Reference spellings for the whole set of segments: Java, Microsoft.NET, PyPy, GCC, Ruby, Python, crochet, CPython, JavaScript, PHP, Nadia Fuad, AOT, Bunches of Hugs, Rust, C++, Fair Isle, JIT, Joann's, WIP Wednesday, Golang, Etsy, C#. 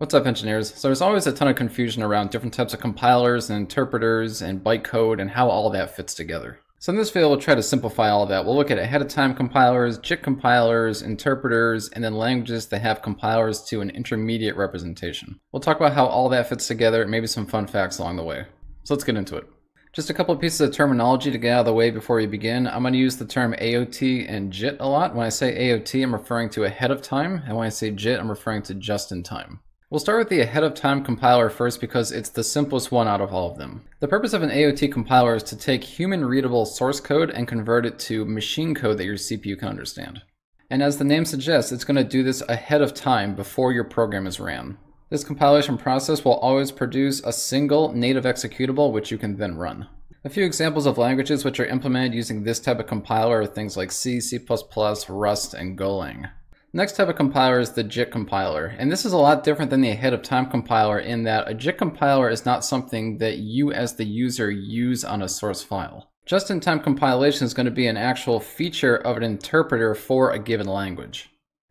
What's up, engineers? So there's always a ton of confusion around different types of compilers and interpreters and bytecode and how all that fits together. So in this video, we'll try to simplify all that. We'll look at ahead of time compilers, JIT compilers, interpreters, and then languages that have compilers to an intermediate representation. We'll talk about how all that fits together and maybe some fun facts along the way. So let's get into it. Just a couple of pieces of terminology to get out of the way before we begin. I'm going to use the term AOT and JIT a lot. When I say AOT, I'm referring to ahead of time, and when I say JIT, I'm referring to just in time. We'll start with the ahead of time compiler first because it's the simplest one out of all of them. The purpose of an AOT compiler is to take human readable source code and convert it to machine code that your CPU can understand. And as the name suggests, it's going to do this ahead of time before your program is ran. This compilation process will always produce a single native executable which you can then run. A few examples of languages which are implemented using this type of compiler are things like C, C++, Rust, and Golang. Next type of compiler is the JIT compiler, and this is a lot different than the ahead of time compiler in that a JIT compiler is not something that you as the user use on a source file. Just-in-time compilation is going to be an actual feature of an interpreter for a given language.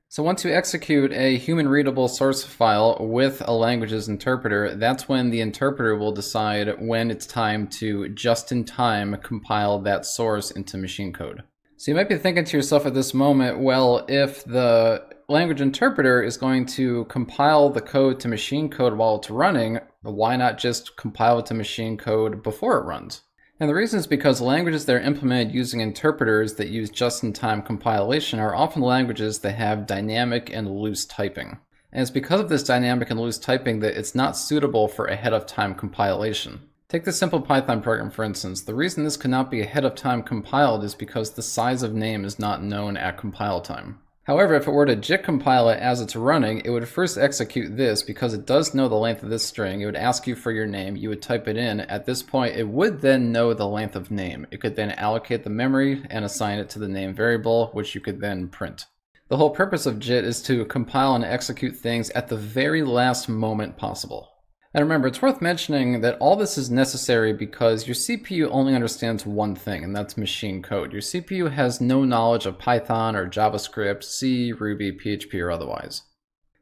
So once you execute a human-readable source file with a language's interpreter, that's when the interpreter will decide when it's time to just-in-time compile that source into machine code. So you might be thinking to yourself at this moment, well, if the language interpreter is going to compile the code to machine code while it's running, why not just compile it to machine code before it runs? And the reason is because languages that are implemented using interpreters that use just-in-time compilation are often languages that have dynamic and loose typing. And it's because of this dynamic and loose typing that it's not suitable for ahead-of-time compilation. Take the simple Python program, for instance. The reason this cannot be ahead of time compiled is because the size of name is not known at compile time. However, if it were to JIT compile it as it's running, it would first execute this because it does know the length of this string. It would ask you for your name. You would type it in. At this point, it would then know the length of name. It could then allocate the memory and assign it to the name variable, which you could then print. The whole purpose of JIT is to compile and execute things at the very last moment possible. And remember, it's worth mentioning that all this is necessary because your CPU only understands one thing, and that's machine code. Your CPU has no knowledge of Python or JavaScript, C, Ruby, PHP, or otherwise.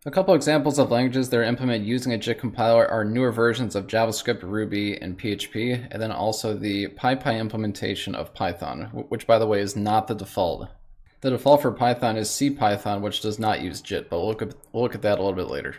A couple examples of languages that are implemented using a JIT compiler are newer versions of JavaScript, Ruby, and PHP, and then also the PyPy implementation of Python, which, by the way, is not the default. The default for Python is CPython, which does not use JIT, but we'll look at that a little bit later.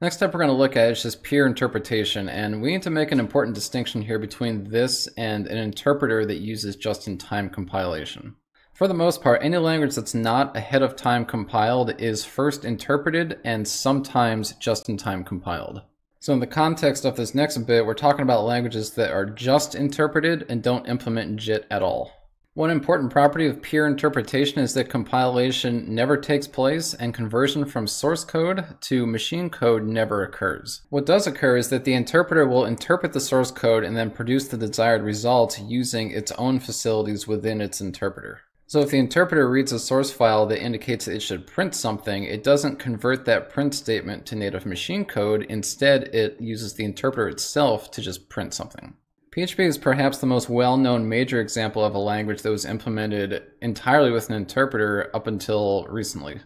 Next step we're going to look at is just pure interpretation, and we need to make an important distinction here between this and an interpreter that uses just-in-time compilation. For the most part, any language that's not ahead of time compiled is first interpreted and sometimes just-in-time compiled. So in the context of this next bit, we're talking about languages that are just interpreted and don't implement JIT at all. One important property of pure interpretation is that compilation never takes place and conversion from source code to machine code never occurs. What does occur is that the interpreter will interpret the source code and then produce the desired result using its own facilities within its interpreter. So if the interpreter reads a source file that indicates that it should print something, it doesn't convert that print statement to native machine code. Instead, it uses the interpreter itself to just print something. PHP is perhaps the most well-known major example of a language that was implemented entirely with an interpreter up until recently.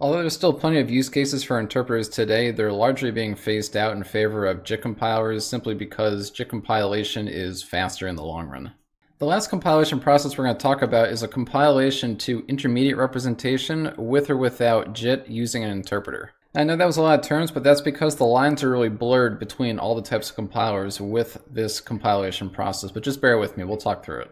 Although there's still plenty of use cases for interpreters today, they're largely being phased out in favor of JIT compilers simply because JIT compilation is faster in the long run. The last compilation process we're going to talk about is a compilation to intermediate representation with or without JIT using an interpreter. I know that was a lot of terms, but that's because the lines are really blurred between all the types of compilers with this compilation process, but just bear with me, we'll talk through it.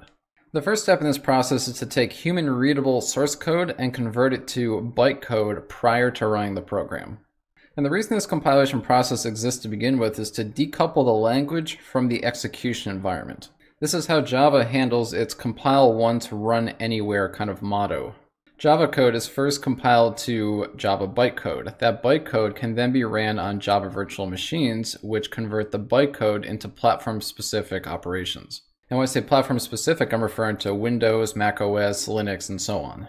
The first step in this process is to take human-readable source code and convert it to bytecode prior to running the program. And the reason this compilation process exists to begin with is to decouple the language from the execution environment. This is how Java handles its compile once, run anywhere kind of motto. Java code is first compiled to Java bytecode. That bytecode can then be ran on Java virtual machines, which convert the bytecode into platform-specific operations. And when I say platform-specific, I'm referring to Windows, Mac OS, Linux, and so on.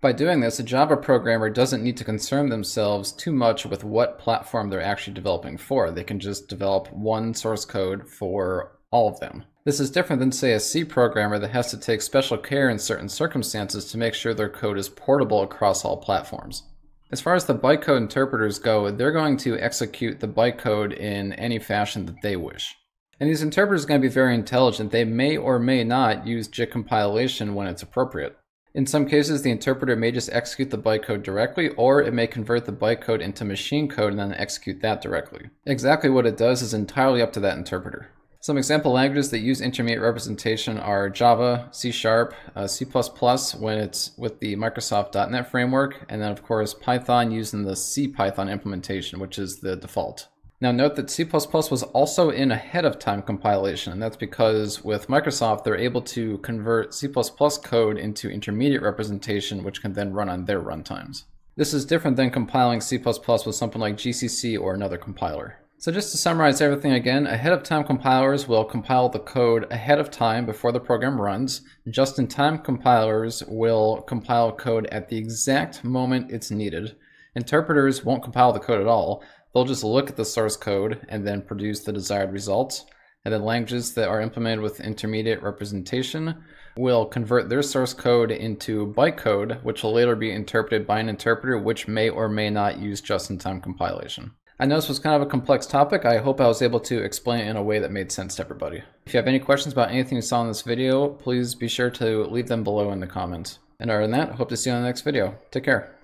By doing this, a Java programmer doesn't need to concern themselves too much with what platform they're actually developing for. They can just develop one source code for all of them. This is different than, say, a C programmer that has to take special care in certain circumstances to make sure their code is portable across all platforms. As far as the bytecode interpreters go, they're going to execute the bytecode in any fashion that they wish. And these interpreters are going to be very intelligent. They may or may not use JIT compilation when it's appropriate. In some cases, the interpreter may just execute the bytecode directly, or it may convert the bytecode into machine code and then execute that directly. Exactly what it does is entirely up to that interpreter. Some example languages that use intermediate representation are Java, C#, C++ when it's with the Microsoft.NET framework, and then of course Python using the CPython implementation, which is the default. Now note that C++ was also in ahead of time compilation, and that's because with Microsoft they're able to convert C++ code into intermediate representation which can then run on their runtimes. This is different than compiling C++ with something like GCC or another compiler. So just to summarize everything again, ahead of time compilers will compile the code ahead of time before the program runs. Just-in-time compilers will compile code at the exact moment it's needed. Interpreters won't compile the code at all. They'll just look at the source code and then produce the desired results. And then languages that are implemented with intermediate representation will convert their source code into bytecode, which will later be interpreted by an interpreter which may or may not use just-in-time compilation. I know this was kind of a complex topic. I hope I was able to explain it in a way that made sense to everybody. If you have any questions about anything you saw in this video, please be sure to leave them below in the comments. And other than that, hope to see you on the next video. Take care.